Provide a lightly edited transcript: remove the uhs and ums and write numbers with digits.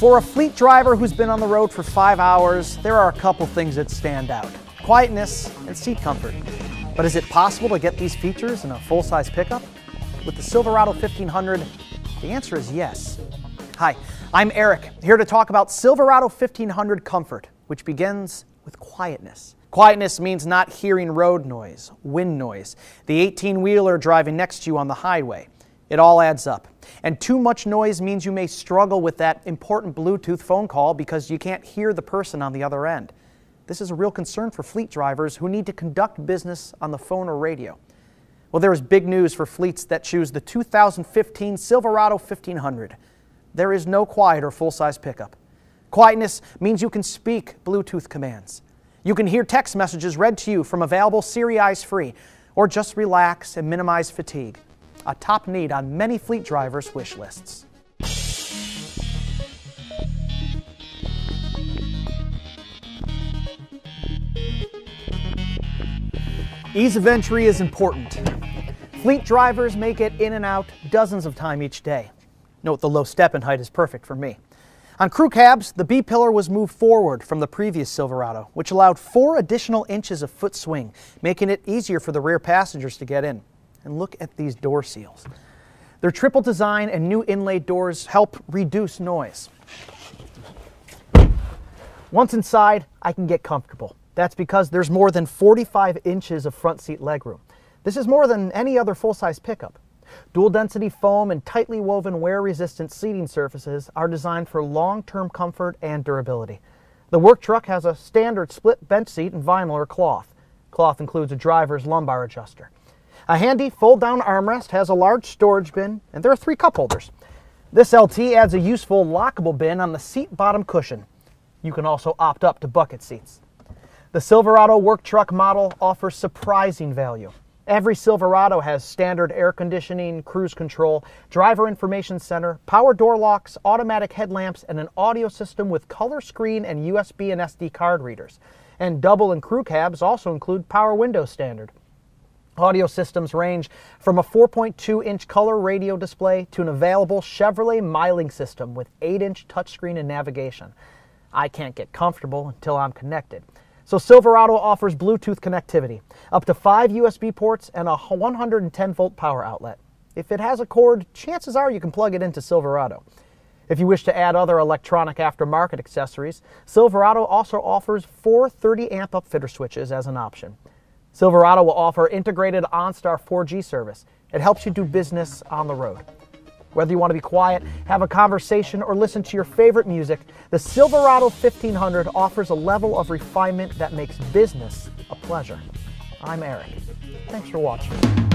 For a fleet driver who's been on the road for 5 hours, there are a couple things that stand out: quietness and seat comfort. But is it possible to get these features in a full-size pickup? With the Silverado 1500, the answer is yes. Hi, I'm Eric, here to talk about Silverado 1500 comfort, which begins with quietness. Quietness means not hearing road noise, wind noise, the 18-wheeler driving next to you on the highway. It all adds up. And too much noise means you may struggle with that important Bluetooth phone call because you can't hear the person on the other end. This is a real concern for fleet drivers who need to conduct business on the phone or radio. Well, there is big news for fleets that choose the 2015 Silverado 1500. There is no quiet or full-size pickup. Quietness means you can speak Bluetooth commands. You can hear text messages read to you from available Siri Eyes Free, or just relax and minimize fatigue. A top need on many fleet drivers' wish lists. Ease of entry is important. Fleet drivers make it in and out dozens of times each day. Note the low step in height is perfect for me. On crew cabs, the B-pillar was moved forward from the previous Silverado, which allowed 4 additional inches of foot swing, making it easier for the rear passengers to get in. And look at these door seals. Their triple design and new inlay doors help reduce noise. Once inside, I can get comfortable. That's because there's more than 45 inches of front seat legroom. This is more than any other full-size pickup. Dual-density foam and tightly woven wear-resistant seating surfaces are designed for long-term comfort and durability. The work truck has a standard split bench seat in vinyl or cloth. Cloth includes a driver's lumbar adjuster. A handy fold-down armrest has a large storage bin, and there are 3 cup holders. This LT adds a useful lockable bin on the seat bottom cushion. You can also opt up to bucket seats. The Silverado work truck model offers surprising value. Every Silverado has standard air conditioning, cruise control, driver information center, power door locks, automatic headlamps, and an audio system with color screen and USB and SD card readers. And double and crew cabs also include power window standard. Audio systems range from a 4.2-inch color radio display to an available Chevrolet MyLink system with 8-inch touchscreen and navigation. I can't get comfortable until I'm connected. So Silverado offers Bluetooth connectivity, up to 5 USB ports and a 110-volt power outlet. If it has a cord, chances are you can plug it into Silverado. If you wish to add other electronic aftermarket accessories, Silverado also offers 4 30-amp upfitter switches as an option. Silverado will offer integrated OnStar 4G service. It helps you do business on the road. Whether you want to be quiet, have a conversation, or listen to your favorite music, the Silverado 1500 offers a level of refinement that makes business a pleasure. I'm Eric. Thanks for watching.